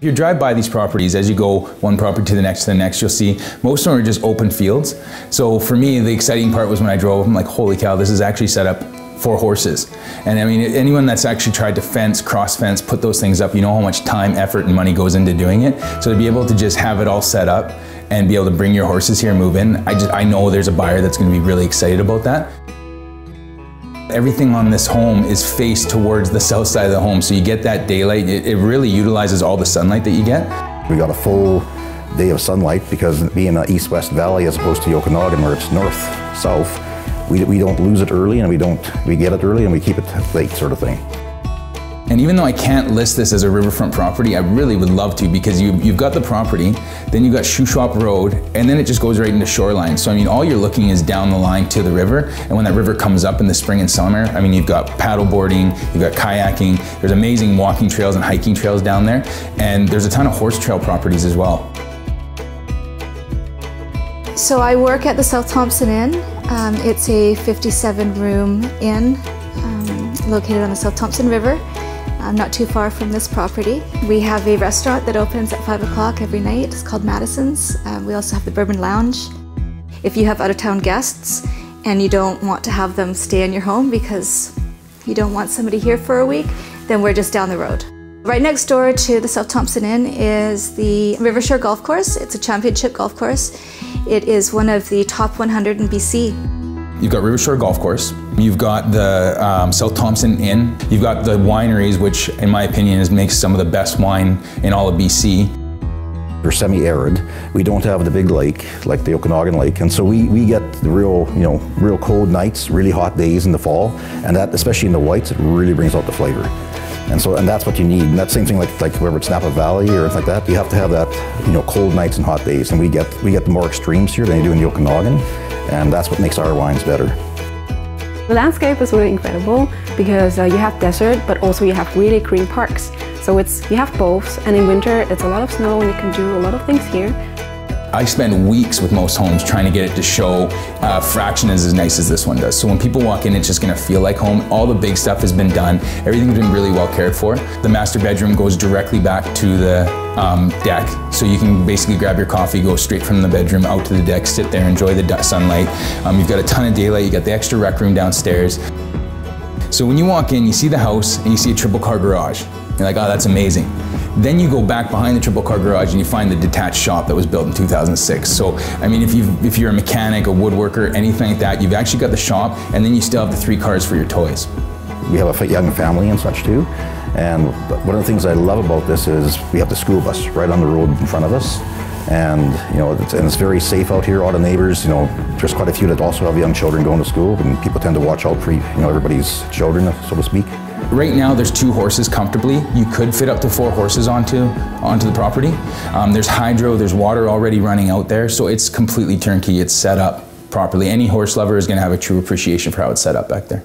If you drive by these properties, as you go one property to the next, you'll see most of them are just open fields. So for me, the exciting part was when I drove, I'm like, holy cow, this is actually set up for horses. And I mean, anyone that's actually tried to fence, cross fence, put those things up, you know how much time, effort, and money goes into doing it. So to be able to just have it all set up and be able to bring your horses here and move in, I know there's a buyer that's going to be really excited about that. Everything on this home is faced towards the south side of the home, so you get that daylight. It really utilizes all the sunlight that you get. We got a full day of sunlight because being an east-west valley as opposed to Okanagan where it's north-south, we don't lose it early and we get it early and we keep it late, sort of thing. And even though I can't list this as a riverfront property, I really would love to, because you've got the property, then you've got Shuswap Road, and then it just goes right into shoreline. So I mean, all you're looking is down the line to the river, and when that river comes up in the spring and summer, I mean, you've got paddle boarding, you've got kayaking, there's amazing walking trails and hiking trails down there, and there's a ton of horse trail properties as well. So I work at the South Thompson Inn. It's a 57-room inn located on the South Thompson River. Not too far from this property. We have a restaurant that opens at 5 o'clock every night. It's called Madison's. We also have the Bourbon Lounge. If you have out-of-town guests and you don't want to have them stay in your home because you don't want somebody here for a week, then we're just down the road. Right next door to the South Thompson Inn is the Rivershore Golf Course. It's a championship golf course. It is one of the top 100 in BC. You've got Rivershore Golf Course, you've got the South Thompson Inn, you've got the wineries, which in my opinion makes some of the best wine in all of BC. We're semi-arid, we don't have the big lake like the Okanagan Lake, and so we get the real, you know, real cold nights, really hot days in the fall, and that, especially in the whites, it really brings out the flavor. And that's what you need, and that same thing like whether it's Napa Valley or anything like that, you have to have that, you know, cold nights and hot days, and we get more extremes here than you do in the Okanagan. And that's what makes our wines better. The landscape is really incredible because you have desert, but also you have really green parks. So you have both, and in winter it's a lot of snow and you can do a lot of things here. I spend weeks with most homes trying to get it to show a fraction as nice as this one does. So when people walk in, it's just going to feel like home. All the big stuff has been done. Everything's been really well cared for. The master bedroom goes directly back to the deck. So you can basically grab your coffee, go straight from the bedroom out to the deck, sit there, enjoy the sunlight. You've got a ton of daylight. You've got the extra rec room downstairs. So when you walk in, you see the house and you see a triple car garage. You're like, oh, that's amazing. Then you go back behind the triple car garage and you find the detached shop that was built in 2006. So, I mean, if you're a mechanic, a woodworker, anything like that, you've actually got the shop, and then you still have the three cars for your toys. We have a young family and such too, and one of the things I love about this is we have the school bus right on the road in front of us, and you know, it's very safe out here. All the neighbors, you know, there's quite a few that also have young children going to school, and people tend to watch out for, you know, everybody's children, so to speak. Right now there's two horses comfortably. You could fit up to 4 horses onto the property. There's hydro, there's water already running out there, so it's completely turnkey, it's set up properly. Any horse lover is going to have a true appreciation for how it's set up back there.